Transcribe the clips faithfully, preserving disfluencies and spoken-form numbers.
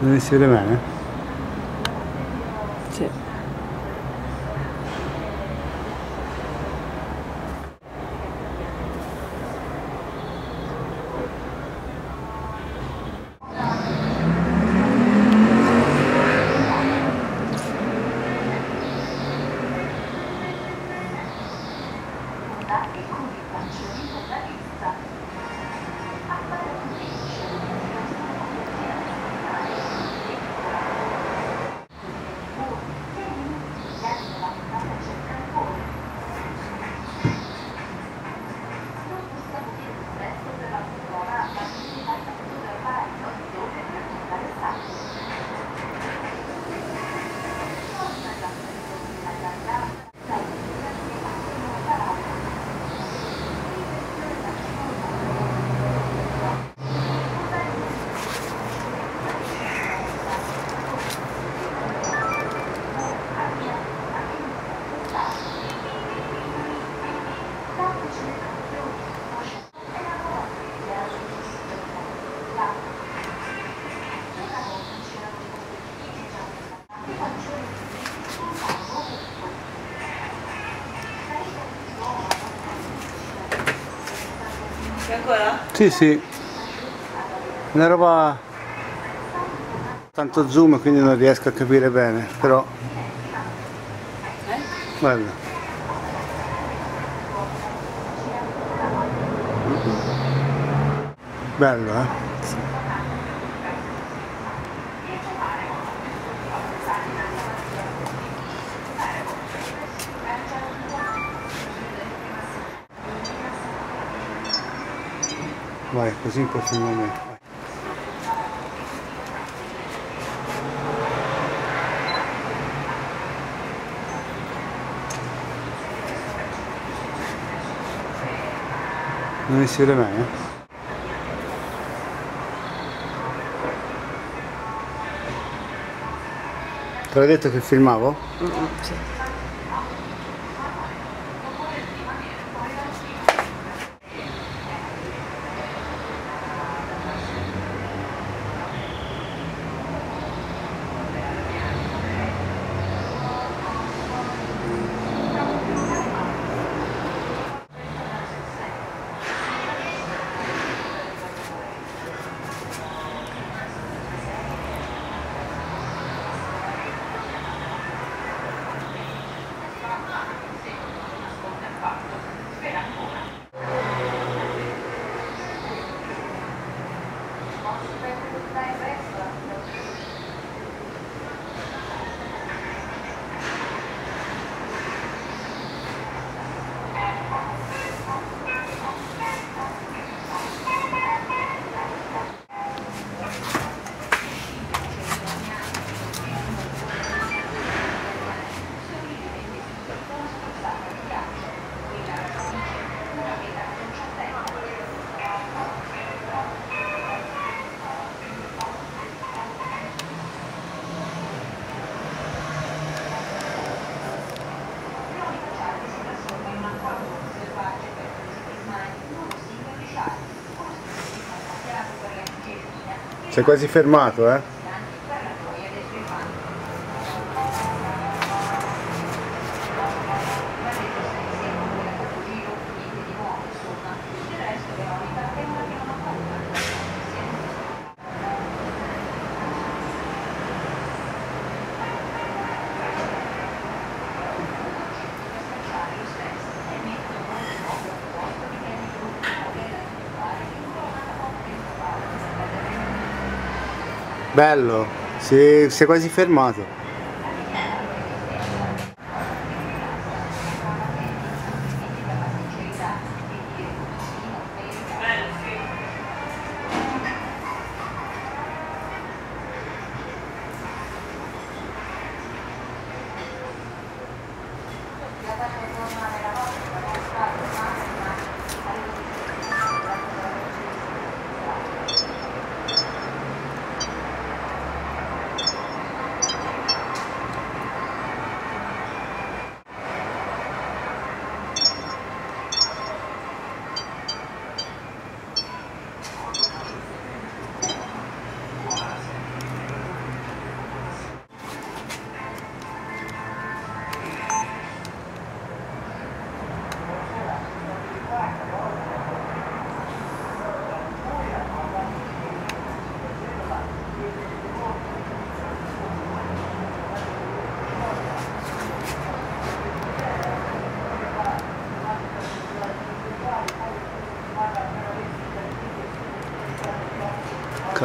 Insieme bene? Sì. Ancora? Sì, sì. Una roba... tanto zoom, quindi non riesco a capire bene, però... Eh? Bello. Bello, eh? Sì. Vai, così un po' fino a me. Non si vede mai, eh? Te l'ho detto che filmavo? Mm-mm, sì. Si è quasi fermato, eh? Bello, si è, si è quasi fermato.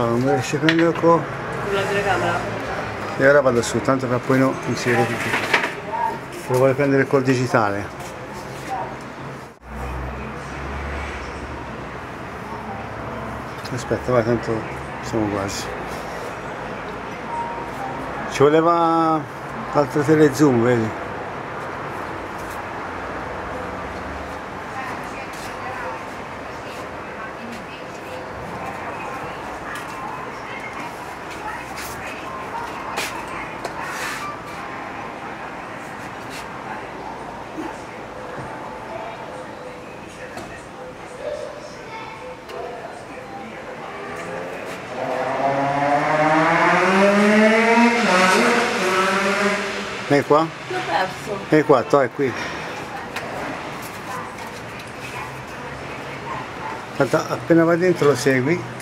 Calma, esce prendere con la telecamera. E ora vado su, tanto che poi no, non si vede tutto. Lo vuole prendere col digitale. Aspetta, vai, tanto siamo quasi. Ci voleva l'altro telezoom, vedi? E qua? L'ho perso. E qua, to è qui. Guarda, appena vai dentro lo segui.